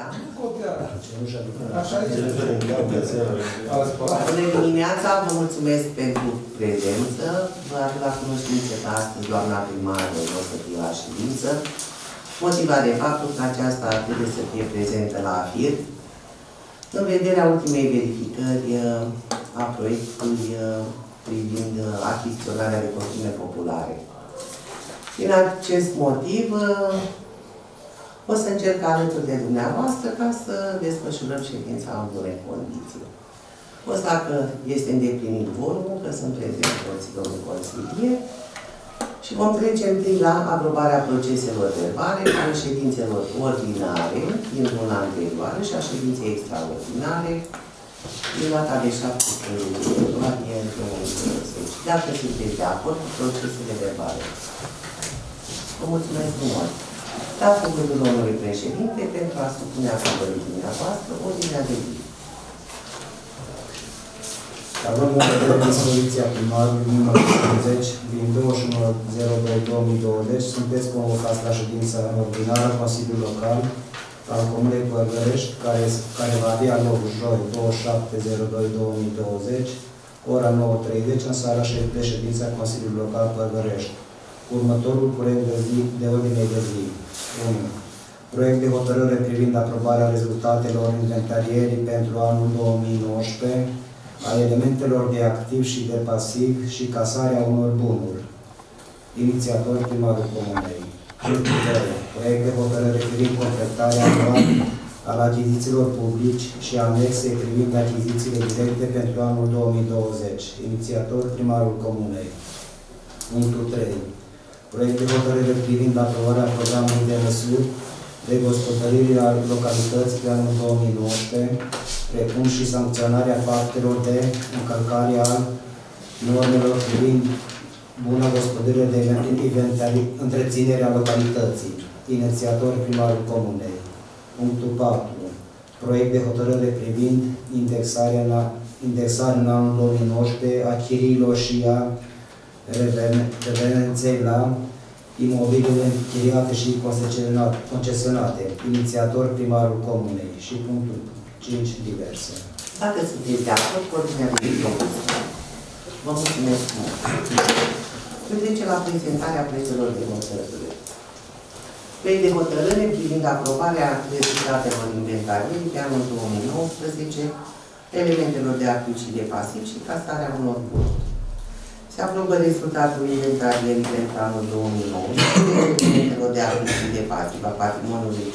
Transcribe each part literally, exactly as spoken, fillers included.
Da, nu contează. Așa este. Bună dimineața, vă mulțumesc pentru prezență. Vă aduc la cunoștință că astăzi doamna primară o să fie la ședință, motivat de faptul că aceasta trebuie să fie prezentă la F I R, în vederea ultimei verificări a proiectului privind achiziționarea de costume populare. Din acest motiv, o să încerc alături de dumneavoastră ca să desfășurăm ședința în bune condiții. O să, dacă este îndeplinit vorul, că sunt prezent toți domnul consilier, și vom trece întâi la aprobarea proceselor verbale ale ședințelor ordinare din luna anterioară și a ședinței extraordinare din data de șaptesprezece februarie două mii douăzeci. Dacă sunteți de acord cu procesele verbale. Vă mulțumesc mult! Dați cuvântul domnului președinte pentru a supune aprobării dumneavoastră ordinea de zi. Având în vedere dispoziția primarului nr. cincizeci din douăzeci și unu zero doi două mii douăzeci, sunteți convocați la ședința ordinară Consiliul Local al Comunei Pârgărești, care, care va avea loc joi douăzeci și șapte zero doi două mii douăzeci, ora nouă și treizeci, în sala de ședință a Consiliului Local Pârgărești. Următorul proiect de zi, de ordine de zi. unu. Proiect de hotărâre privind aprobarea rezultatelor inventarierii pentru anul două mii nouăsprezece a elementelor de activ și de pasiv și casarea unor bunuri. Inițiator primarul Comunei. doi. Proiect de hotărâre privind completarea anuală al achizițiilor publici și anexe privind achizițiile directe pentru anul două mii douăzeci. Inițiator primarul Comunei. trei. Proiect de hotărâre privind aprobarea programului de măsuri de gospodărire a localități pe anul două mii nouăsprezece, precum și sancționarea faptelor de încălcare a normelor privind bună gospodărire de întreținerea localității, inițiator primarul Comunei. Punctul patru. Proiect de hotărâre privind indexarea la, indexarea în anul două mii nouăsprezece a chiriilor și a reverenței la imobilele închiriate și concesionate, inițiator primarul Comunei. Și punctul cinci, diverse. Dacă sunteți de acord, ordinea de zi. Vă mulțumesc mult. Să trecem la prezentarea proiectelor de hotărâre. Proiect de hotărâre privind aprobarea rezultatelor inventarierii pe anul două mii nouăsprezece, elementelor de activ și de pasiv și casarea unor bunuri. Se aprobă rezultatul inventarierii pentru anul două mii nouăsprezece, elementelor de activ și de pasiv a patrimoniului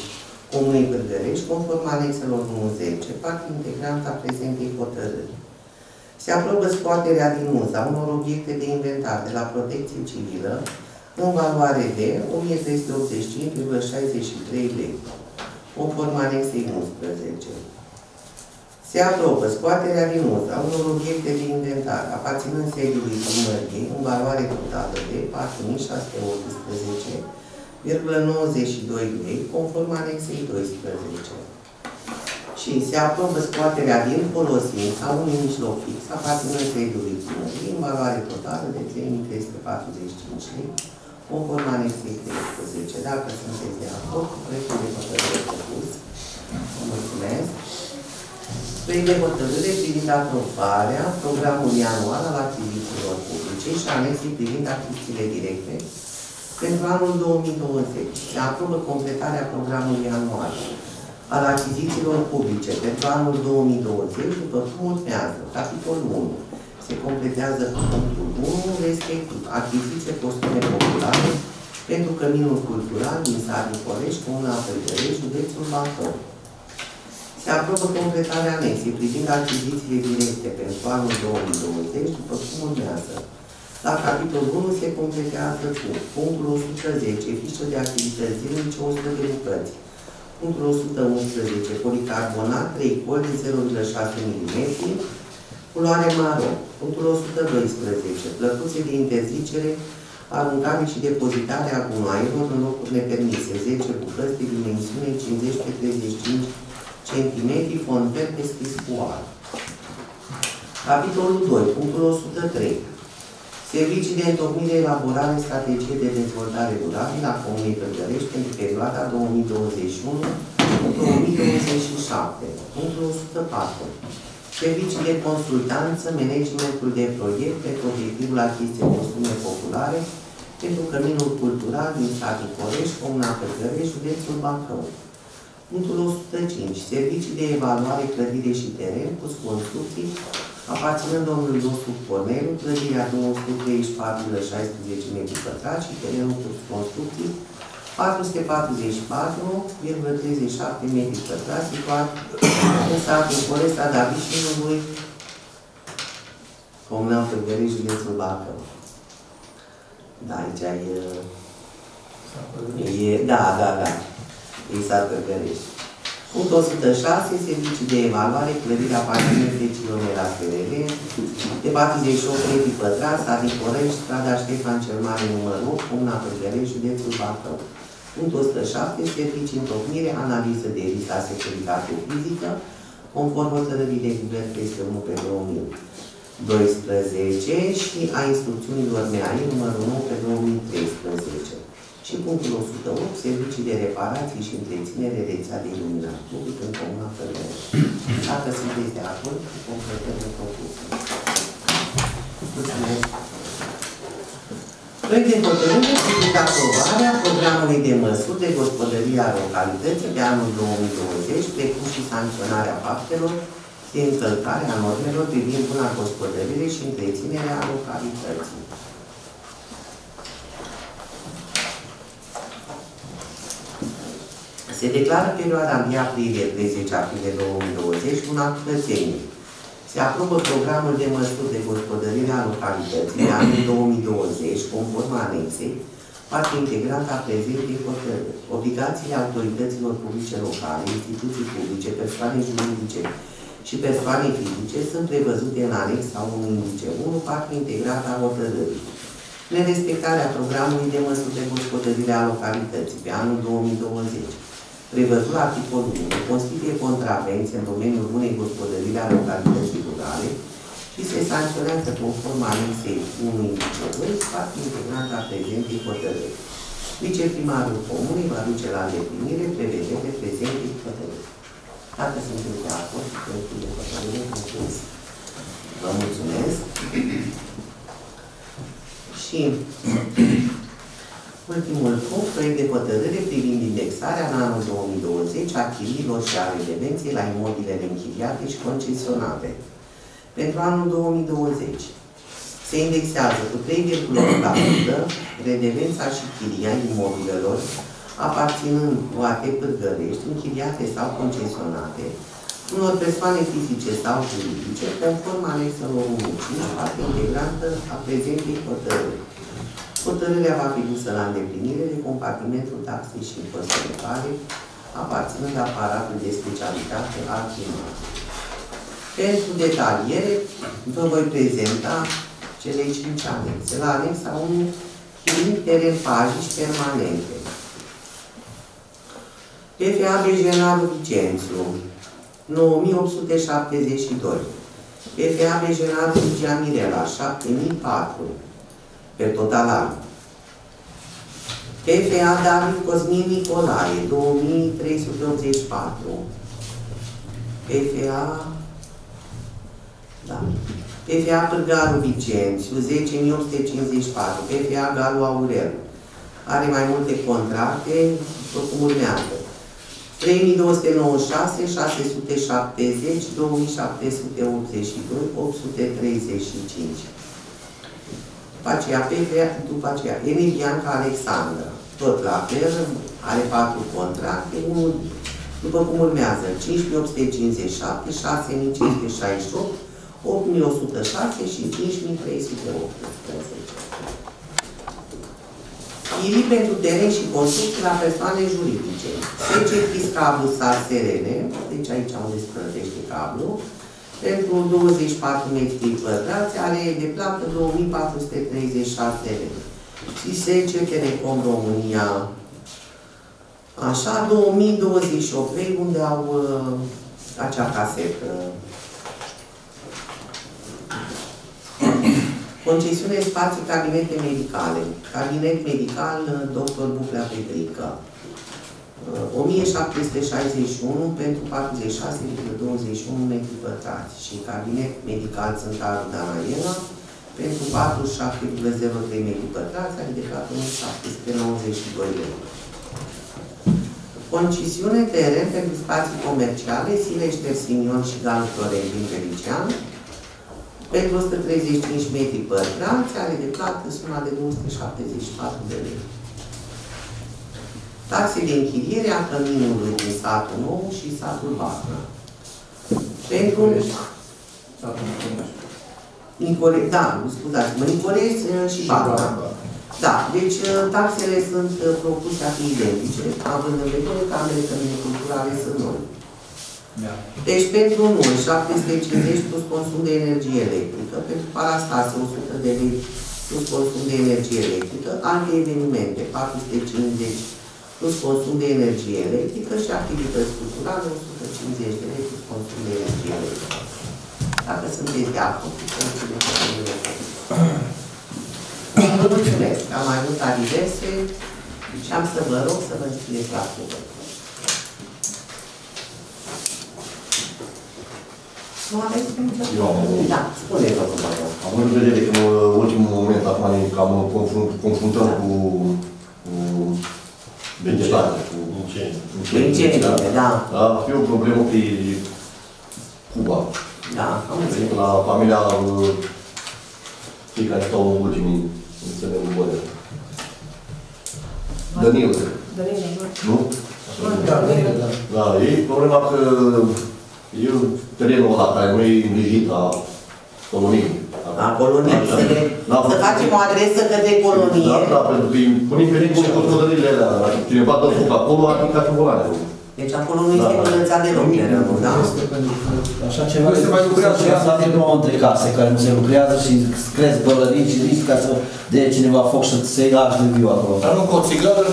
Comunei Pârgărești, conform anexelor unu zece, parte integrantă a prezentei hotărâri. Se aprobă scoaterea din uza unor obiecte de inventar de la Protecție Civilă, în valoare de o mie trei sute optzeci și cinci virgulă șaizeci și trei lei, conform anexei unsprezece. Se aprobă scoaterea din uza a unor obiecte de inventar aparținând sediului primăriei în valoare totală de patru mii șase sute optsprezece virgulă nouăzeci și doi lei, conform anexei doisprezece. Și se aprobă scoaterea din folosință a unui mijloc fix aparținând sediului primăriei în valoare totală de trei mii trei sute patruzeci și cinci lei, conform anexei treisprezece. Dacă sunteți de acord cu proiectul de hotărâre propus, vă mulțumesc. Proiect de hotărâre privind aprobarea programului anual al activităților publice și anexii privind achizițiile directe pentru anul două mii douăzeci. Se aprobă completarea programului anual al achizițiilor publice pentru anul două mii douăzeci, după cum urmează. Capitolul unu. Se completează cu punctul unu, respectiv achiziții costume populare pentru Căminul Cultural din Sariu Colegi, Comuna Pârgărești, Județul Bacău. Se aprobă completarea anexei privind achizițiile directe pentru anul două mii douăzeci, după cum urmează. La capitolul unu se completează cu punctul o sută zece, fișă de activități zilnice o sută de bucăți, punctul o sută unsprezece, policarbonat, trei coli de zero virgulă șase milimetri, culoare maro, punctul o sută doisprezece, plăcuțe de interzicere, aruncare și depozitare a gunoaielor în locurile permise, zece bucăți de dimensiune cincizeci pe treizeci și cinci centimetri, fond verde scris cu alb. Capitolul doi, punctul o sută trei. Servicii de întocmire, elaborare, strategie de dezvoltare durabilă a Comunei Pârgărești pentru perioada două mii douăzeci și unu două mii douăzeci și șapte, punctul o sută patru. Servicii de consultanță, managementul de proiecte, cu obiectivul achiziției de costume populare pentru căminul cultural din satul Corești, Comuna Pârgărești, Județul Bacău. Punctul o sută cinci. Servicii de evaluare, clădire și teren cu construcții aparținând domnului Josu Pornel, clădirea două sute treizeci și patru virgulă șaisprezece metri pătrați și terenul cu construcții patru sute patruzeci și patru virgulă treizeci și șapte metri pătrați, situat în satul Corești, David Cosmin Nicolae, Pârgărești, Județul Bacău. Da, aici e... e... Da, da, da. Exact, Pârgărești. Punctul o sută șase. Servicii de evaluare, clădirea apartamentului la F I R de patruzeci și opt metri pătrați, satul Corești, strada Ștefan cel Mare, numărul opt, Comuna Pârgărești, Județul Bacău. Punctul o sută șapte. Servicii întocmire, analiză de risc la securitate fizică, conform hotărârii de guvern peste unu pe două mii doisprezece și a instrucțiunilor M E A I numărul nouă pe două mii treisprezece. Și punctul o sută opt, servicii de reparații și întreținere rețea de iluminat public în Comuna Pârgărești. Dacă sunteți de acord, completările propuse. Mulțumesc! Proiect de hotărâre privind aprobarea programului de măsuri de gospodărie a localității de anul două mii douăzeci, precum și sancționarea faptelor de încălcare a normelor privind buna gospodărire și întreținerea localității. Se declară perioada unu aprilie treizeci aprilie două mii douăzeci una cățenie. Se aprobă programul de măsuri de gospodărire a localității de anul două mii douăzeci, conform anexei, parte integrantă a prezentei hotărâri. Obligațiile autorităților publice locale, instituții publice, persoane juridice și persoane fizice sunt prevăzute în anex sau în indice unu, parte integrată a hotărârii. Nerespectarea programului de măsuri de gospodărire a localității pe anul două mii douăzeci. Prevăzut la articolul unu, constituie contravenții în domeniul bunei gospodărire a localității rurale și se sancționează conform anexei unu, parte integrantă a prezentei hotărâri. Viceprimarul comunei va duce la îndeplinire prevederile prezentei hotărâri. Dacă sunteți de acord, proiectul de hotărâre propus. Vă mulțumesc. Și ultimul punct, proiect de hotărâre privind indexarea în anul două mii douăzeci a chiriilor și a redevenței la imobilele închiriate și concesionate. Pentru anul două mii douăzeci se indexează cu trei virgulă opt la sută redevența și chiria imobilelor aparținând cu A T Pârgărești, închiriate sau concesionate, unor persoane fizice sau juridice, conform anexelor unu cinci, parte integrantă a prezentei hotărâri. Hotărârea va fi dusă la îndeplinire de compartimentul taxei și impozitare, aparținând aparatul de specialitate al primarului. Pentru detaliere, vă voi prezenta cele cinci anexe. La anexa unu, chirii, teren, pajici permanente. P F A Regional Vicențu, nouă mii opt sute șaptezeci și doi. P F A Regional Gia Mirela, șapte mii patru. Pe total an. P F A David Cosmin Nicolae, două mii trei sute optzeci și patru. P F A da. P F A Turgaru Vicențiu, zece mii opt sute cincizeci și patru. P F A Garu Aurel. Are mai multe contracte, după cum urmează. trei mii două sute nouăzeci și șase, șase sute șaptezeci, două mii șapte sute optzeci și doi, opt sute treizeci și cinci. După aceea, P F A, după aceea, Ene Bianca-Alexandra, tot la fel, are patru contracte, unul, după cum urmează, cinci mii opt sute cincizeci și șapte, șase mii cinci sute șaizeci și opt, opt mii o sută șase și cinci mii trei sute optsprezece. Chirii pentru teren și construcții la persoane juridice. zece cablu S A R S R N, deci aici unde se plătește cablu, pentru douăzeci și patru metri pătrați, are de plată două mii patru sute treizeci și șase lei. Și C S C Telecom România, așa, două mii douăzeci și opt lei, unde au uh, acea casetă. Concesiune spații cabinete medicale. Cabinet medical doctor Buclea Petrică. o mie șapte sute șaizeci și unu pentru patruzeci și șase virgulă douăzeci și unu metri pătrați și cabinet medical Sântarul Dana Iena pentru patruzeci și șapte virgulă zero trei metri pătrați, adică patru mii șapte sute nouăzeci și doi euro. Concesiune teren pentru spații comerciale Silește, Simion și Galo Florent din Feliceanu pentru o sută treizeci și cinci metri pătrați, are de plată suma de două sute șaptezeci și patru de lei. Taxe de închiriere a căminului din satul nou și satul Bacău. Pentru... Nicolești, da, scuzați-mă, Nicolești și Bacău. Da, deci taxele sunt propuse a fi identice, având în vedere că ambele cămine culturale sunt noi. Da. Deci pentru unul, șapte sute cincizeci plus consum de energie electrică, pentru parastase o sută de lei plus consum de energie electrică, alte evenimente, patru sute cincizeci plus consum de energie electrică și activități culturale, o sută cincizeci de lei plus consum de energie electrică. Dacă sunteți de acord, consumul de energie electrică. Vă mulțumesc, am mai avut diverse și am să vă rog să vă înscrieți la cuvânt. Nu aveți puncte? Eu am avut. Da, spuneți-vă cum vă rog. Am avut în vedere că în ultimul moment, acum ne confruntăm cu vegetare, cu incendiile. Da. Ar fi o problemă pe Cuba. Da, am înțeles. La familia... cei care stau în ultimii, înțeleg în bune. Dăniu, cred. Nu? Da, e problema că e terenul ăla care nu e îngrijit la colonie. La colonie, să facem o adresă către colonie. Da, da, pentru că punem pe niște cotodările alea, dacă cineva dă foc acolo, ating ca și volane. Deci acolo nu este curățat deloc, da? Așa ceva se mai lucrează și asta din nou între case, care nu se lucrează și cresc bălării și risc ca să dea cineva foc și să-i lași de viu acolo. Dar nu cu o țigară?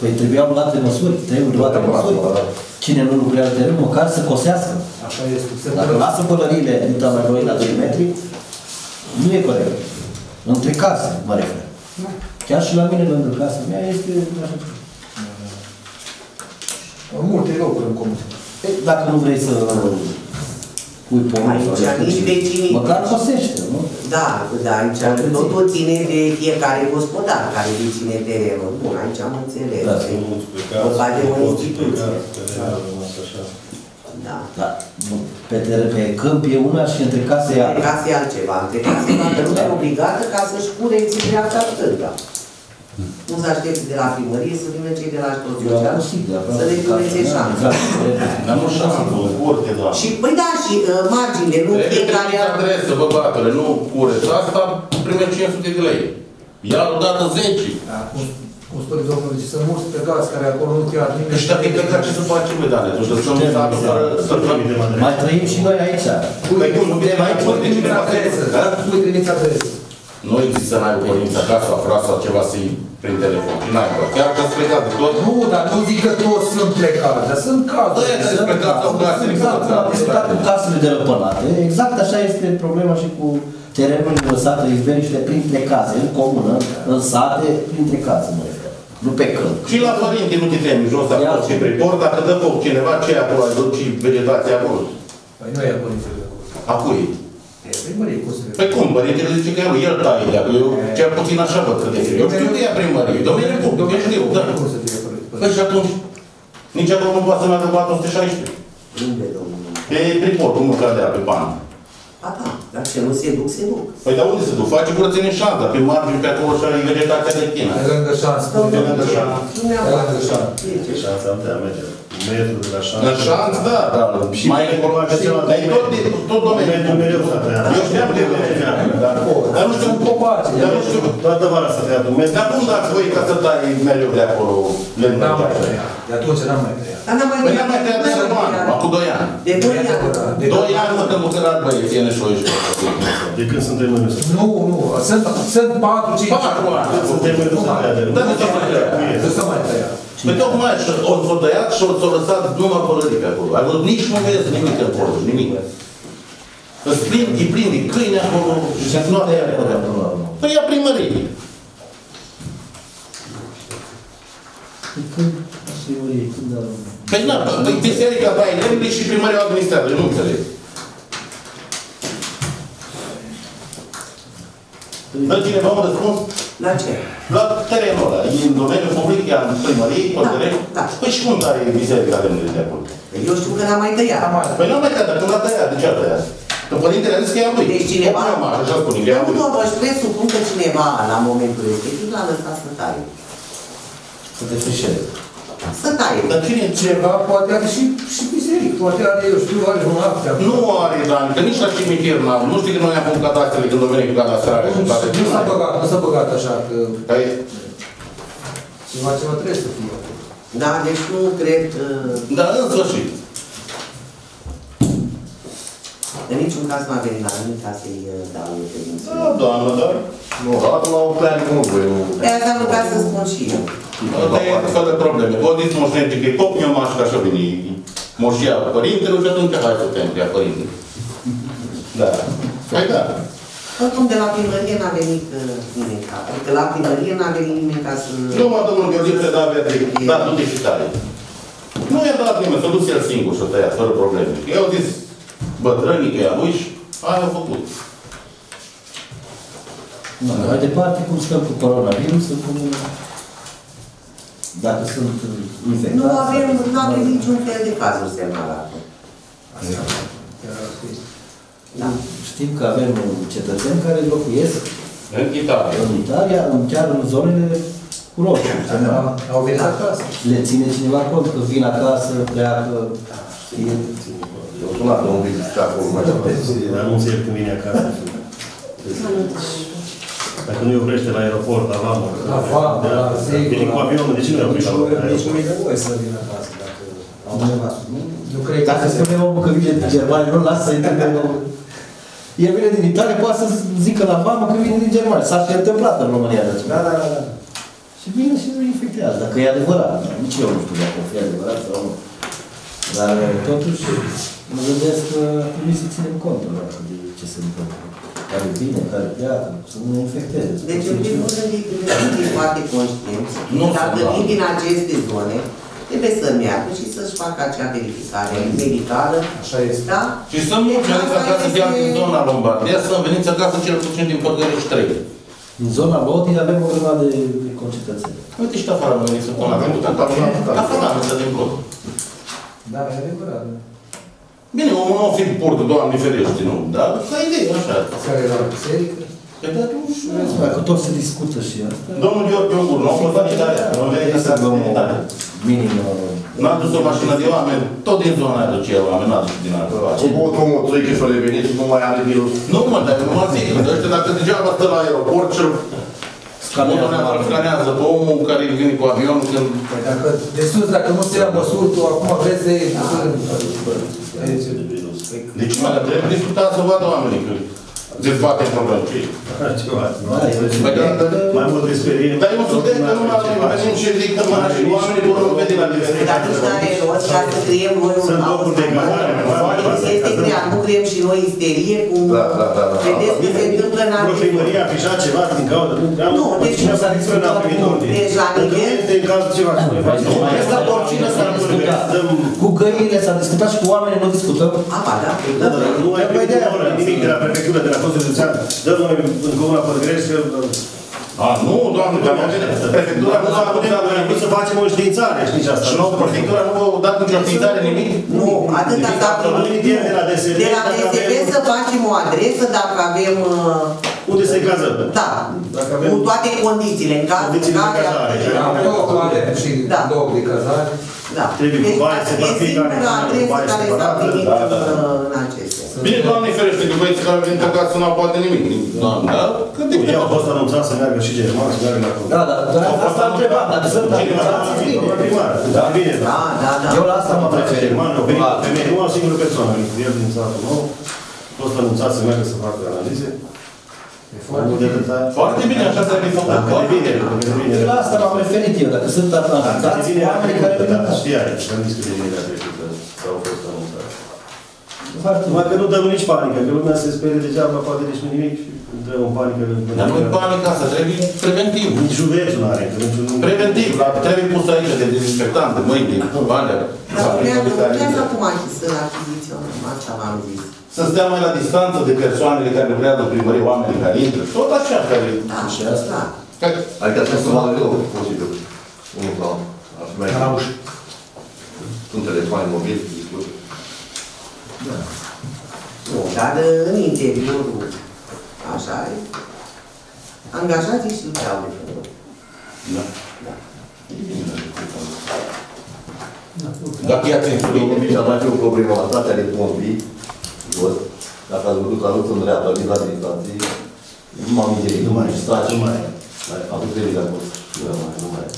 Păi trebuiau luate măsuri, trebuie luate măsuri. Cine nu lucrează de rând, măcar să cosească. Dacă lasă bălările în tabăroi la doi metri, nu e corect. Între case, mă refer. Chiar și la mine, lângă casa mea, este așa ceva. Multe locuri în comun. Dacă nu vrei să pui pomul sau răspunde, măcar cosește, nu? Da, dar aici totul ține de fiecare gospodar care deține terenul. Bun, aici am înțeles. Da, se mulți plecați, se mulți plecați, terenul a rămas așa. Da. Da. Pe câmp e una și între case e altceva. Între case e altceva. Între case e toată lumea obligată ca să-și cureți viața atâta. Nu se aștepte de la primărie să vină cei de la ajutor social să le curețe șanța. Dar nu șanță, curte, da. Și păi da, și margine, nu fiecare... Trebuie adresă, bă, bacăle, nu cureț. Asta prime cinci sute de lei. Iar odată zece. Cum spune domnul, zice, sunt mulți plecați care acolo nu chiar nimeni... Că și dacă e plecat, ce să facem, bă, Dane? Mai trăim și noi aici. Păi cum, nu putem aici, mă, de ce ne-am adresă? Cum trimiți adresă? Nu există n-ai o părință acasă, acasă, ceva să-i prin telefon. N-ai o părință. Chiar că-s plecat de tot. Nu, dar nu zic că toți sunt plecați, dar sunt cazuri. Dă-i că sunt plecați sau casele. Exact, cu casele de răpălate. Exact așa este problema și cu terenurile lăsate izberiște printre case, în comună, în sate, printre case, mă refer. Nu pe câmp. Și la părinte nu te temi jos acolo și pe port, dacă dă foc cineva, ce e acolo? Ai duci vegetația acolo? Păi nu e acolo niciodată. A cui? Păi cum? Părintele zice că el taie de acolo, eu cel puțin așa văd că de fie. Eu știu că ea primărie, domnul e public, eu știu, da. Păi și atunci, nici acolo nu poate să meargă cu patru sute șaisprezece. Unde, domnul? Pe priportul, măcar de aia, pe pană. A, da, dar ce nu se duc, se duc. Păi dar unde se duc? Face curățenie în șanța, pe margini, pe acolo și în vegetația de tine. Pe lângă șanță. Pe lângă șanță. Pe lângă șanță. Ce șanță am de a merge? La șanț, da, dar mai e tot domeniul. Eu știam de domeniul, dar nu știu copaci, dar nu știu toată vara să tăia dumneavoastră. Dar cum dați voi ca să tai mereu de acolo? N-am mai tăiat. De atunci n-am mai tăiat. Păi n-am mai tăiat de sărbani, acum doi ani. De doi ani. Doi ani mă că lucrat băieții în eșoi și de când suntem în eșoi? Nu, nu, sunt patru, cinci ani. Suntem în eșoi. Dar nu s-a mai tăiat. Nu s-a mai tăiat. Păi tocmai, o s-o tăiat și o s-o lăsat numai părării pe acolo. Ai văzut, nici nu vezi nimic acolo, nimic. Îți plin, îi plin de câine acolo și se nu are ea părării acolo. Păi ea primării. teorie, când dar... Păi na, păi biserica Baia Neamului și primarii o administrează, eu nu înțeleg. Dă cineva un răspuns? La ce? La terenul ăla. E în domeniul public, e în primărie, pe teren. Păi și cum are biserica Neamului de acolo? Eu știu că n-am mai tăiat. Păi n-am mai tăiat, dar când l-a tăiat, de ce a tăiat? Că părintele a zis că e a lui. Deci cineva... Așa spune, e a lui. Nu, vă presupun că cineva, la momentul respectiv, l-a lăsat să taie. Să desfășeze. Să taie. Dar cine ceva poate are și, și biseric, poate are, eu știu, are un apte. Nu are, Dani, că nici la cimitir n-am. Nu știu că noi am făcut cadastrele când domeniul cu cadastrare. Nu s-a băgat, nu s-a băgat așa, că... Care? Ceva, ceva trebuie să fie. Da, deci nu cred... Dar în sfârșit. În niciun caz m-a venit la mine ca să-i dau o credință. Da, doamnă, dar... Nu, dat la o plan cum voi... De asta nu vreau să spun și eu. Dar e un fel de probleme. Vă zici moștenii că e pop, eu m-aș că așa veni moșia părintelui și atunci hai să te împia părintelui. Da. Hai da. Oricum, de la primărie n-a venit nimeni ca... Adică la primărie n-a venit nimeni ca să... Nu, mă, domnul Gheorghe, da, Beatrice, da, tu te citare. Nu i-a dat nimeni, s-a dus el singur și-o tăia, fără probleme. Eu au zis... Bătrânii că i-a lui și aia a făcut. Nu, mai departe, cum stăm cu coronavirusul, cum... Dacă sunt infectați... Nu avem, nu avem niciun fel de cazuri semnalate. Asta. Da. Știm că avem cetățeni care locuiesc în Italia, în Italia, chiar în zonele cu roșu. Au venit acasă. Le ține cineva cont că vin acasă, pleacă, știe... Eu sunt la domnul Vizită acolo, mai știu. Dar nu înțeleg când vine acasă. Dacă nu-i oprește la aeroport, la vamă, la vamă, la vamă, vine cu avionul, de ce nu-i oprește la aeroport? Deci nu-i de voie să vină acasă, dacă la undeva. Dacă spune omul că vine din Germania, nu-l lasă să-i trebuie omul. El vine din Italia, poate să zică la vamă că vine din Germania. S-a fi întâmplat în România. Da, da, da. Și vine și nu-i infectează, dacă e adevărat. Nici eu nu știu dacă o fi adevărat sau nu. Dar totuși mă gândesc că trebuie să ținem contul de ce se întâmplă. Care vine, care pleacă, să nu ne infecteze. Deci în primul rând e foarte conștient. Dacă vin din aceste zone, trebuie să meargă și să-și facă acea verificare medicală. Așa este. Și să nu veniți acasă chiar din zona Lombardia, să veniți acasă cel puțin din Pârgărești trei. În zona Lodii avem o grămadă de concetățeni. Uite și afară noi să pun la venit. Afară am să din bloc. Da, e adevărat. Bine, omul nu o fi purtă, Doamne ferește, nu, dar ca idee, așa. Care era la biserică? Păi, dar nu știu. Că tot se discută și asta. Domnul Gheorghe Omur, nu a fost sanitaria. Nu avea existat sanitaria. Minim. N-a dus o mașină de oameni, tot din zona aia duce el oameni, n-a dus din altă față. Cu băut omul trei că s-a revenit, nu mai are virus. Nu, mă, dacă nu mă zic, ăștia dacă degeaba stă la aeroport și... Scanează pe omul care vine cu avionul când... De sus, dacă nu se ia măsuri, tu acum vrei să... Deci mai trebuie discutat să vadă oamenii că dezbate probleme. Mai mult experiență. Dar eu suntem că nu mai avem ce zic că mă așa și oamenii vor nu vede la diferență. Dar nu-și n-are rost ca să creăm noi un haos. Este creat, nu creăm și noi isterie cu... Vedeți că se întâmplă în anumite... Primăria a afișat ceva din cauza... Nu, deci nu s-a discutat cu toate. Deci la nivel... Asta oricine s-a discutat. Cu găinile s-a discutat și cu oamenii nu discutăm. Apa, da? Nu mai avem nimic de la prefectură, de la fost județean. Dă-mi în Comuna Pârgărești că... A, nu, doamne, prefectura nu s-a putut să facem o științare, știți asta? Și nu, prefectura nu v-a dat nicio științare nimic? Nu, atâta s-a putut. De la D S B să facem o adresă dacă avem... Unde se cază? Da, cu toate condițiile. Condițiile de cazare. Am două toalete și două de cazare. Da, deci asta e singura adresă care s-a primit în acestea. Bine, Doamne ferește, că băieți care au venit acasă nu au poate nimic. Doamne, da? Cât de bine? Au fost anunțat să meargă și germani, să meargă acolo. Da, da, dar asta am întrebat, dar sunt anunțați primar. Da, bine, da, da, da. Eu la asta mă prefer. Nu o singură persoană, el din satul nou, a fost anunțat să meargă să facă analize. Foarte bine, așa s-a făcut. La asta m-am referit eu, dacă sunt anunțați oamenii care... Știa, am zis că de mine a trecut, s-au fost anunțați. Numai că nu dăm nici panică, că lumea se sperie degeaba, poate nici nu nimic și dăm o panică. Dar nu e panică asta, trebuie preventiv. Nici județul nu are. Preventiv, trebuie pus aici de dezinfectant, de mâini, de bani. Dar vreau acum aici să achiziționăm, asta v-am zis. Să stea mai la distanță de persoanele care lucrează în primărie, oamenii care intră, tot așa care... Da, da. Adică trebuie să vadă eu, posibil, unul la altul. Ar fi mai ca la ușă. Un telefon mobil, discută. Da. Nu, dar în interiorul, așa, angajații știuceau. Da. Da. Dacă i-ați înțeles, și-a mai fi o problemă la stația de pombii, jos, dacă ați văzut aluți în dreapta, din la distanții, nu m-am înțeles, nu mai e staci, nu mai e. A fost trebuie de acolo. Nu mai e, nu mai e.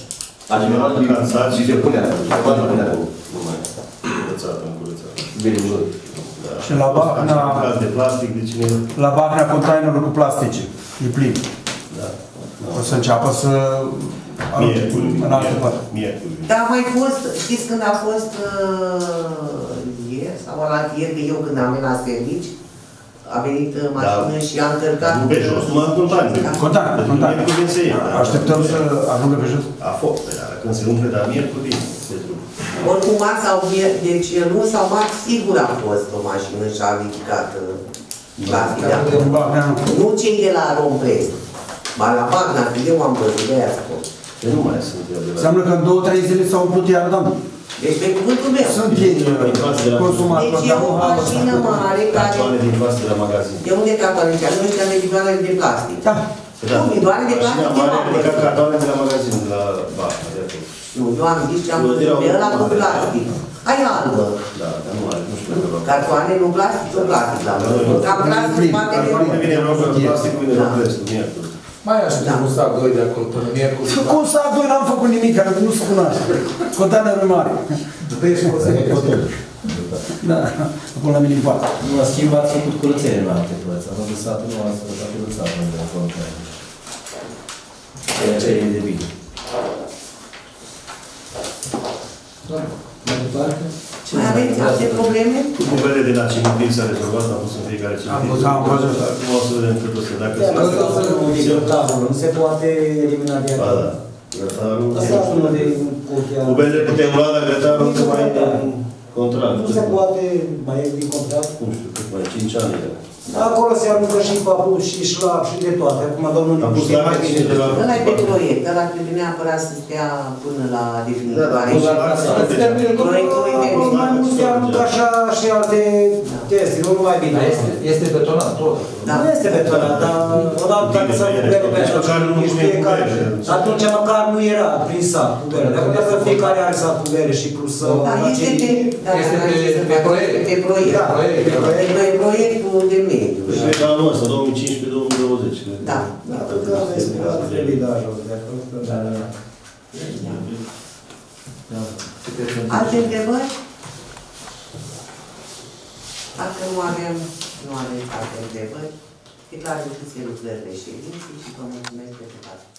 A generat din ce punea, ce punea, nu mai e. Curățată, nu curățată. Bine, bine. Și la Bahna... La Bahna containerul cu plastice. E plin. O să înceapă să... Miercuri, miercuri. Dar a mai fost, știți când a fost ieri sau la ieri, eu când am venit la servici, a venit mașină și a încărcat... Pe jos, mă, contan. Contan, contan. Așteptăm să ajungă pe jos. A fost, dar când se umple, dar miercuri, se duc. Oricum, marți sau miercuri, deci nu, sau marți, sigur a fost o mașină și a ridicat plastica. Nu cei de la Romprest. Ba la Bagna, că eu am văzut de aia spus. Că nu mai sunt eu de la... Înseamnă că în două, trei zile s-au umplut iar, doamnă. Deci pe cuvântul meu. Sunt ei consumatori. Deci e o mașină mare care... Cartoane din plastic de la magazin. De unde cartoane? Nu știam de bidoanele de plastic. Da. Nu, bidoanele de plastic e mare. Mașina mare, cartoane de la magazin, de la Bagna, de acolo. Nu, eu am zis ce am văzut pe ăla cu plastic. Ai albă. Da, dar nu are, nu știu de la... Cartoane, nu plastic, nu plastic, da. Cam plastic, spate de urmă. Mai aștept un sac doi de acolo, până miercuri. Cu un sac doi n-am făcut nimic, că nu spun așa. Containerul mare. Deci pot să ne putem. Da, până la minim poate. Nu, la schimb, ați făcut curățenie la alte părți. Am lăsat, nu ați lăsat curățat de acolo. Ceea ce e de bine. Da, mai departe. Mai aveți alte probleme? Cu cuvele de la cimitir s-a rezolvat, am pus în fiecare cimitir. Am văzut. Acum o să vedem cât o să... Dacă nu se poate elimina de acolo. Ba da. Grătarul... Cuvele putem lua, dar grătarul nu mai e în contract. Nu se poate mai e din contract? Nu știu, cât mai e, cinci ani. Acolo se aruncă și papuci, și șlap, și de toate. Acum, domnul, nu știu mai bine. Ăla-i pe proiect, ăla trebuie neapărat să stea până la definitivare. Proiectul e de bine. Nu se aruncă așa și alte teste, nu mai bine. Este betonat tot. Nu este betonat, dar odată dacă s-a cuperat pe așa, atunci măcar nu era prin sat, cuperă. Dacă dacă fiecare are sat cupere și plus să... Dar este pe proiect. Pe proiect. Pe proiectul de mine. Și de la anul ăsta, două mii cincisprezece două mii douăzeci. Da. Da, trebuie de ajuns de acolo. Da, da, da. Alte întrebări? Dacă nu avem, nu avem alte întrebări, e clar de câte lucrări de ședință și vă mulțumesc pentru toate.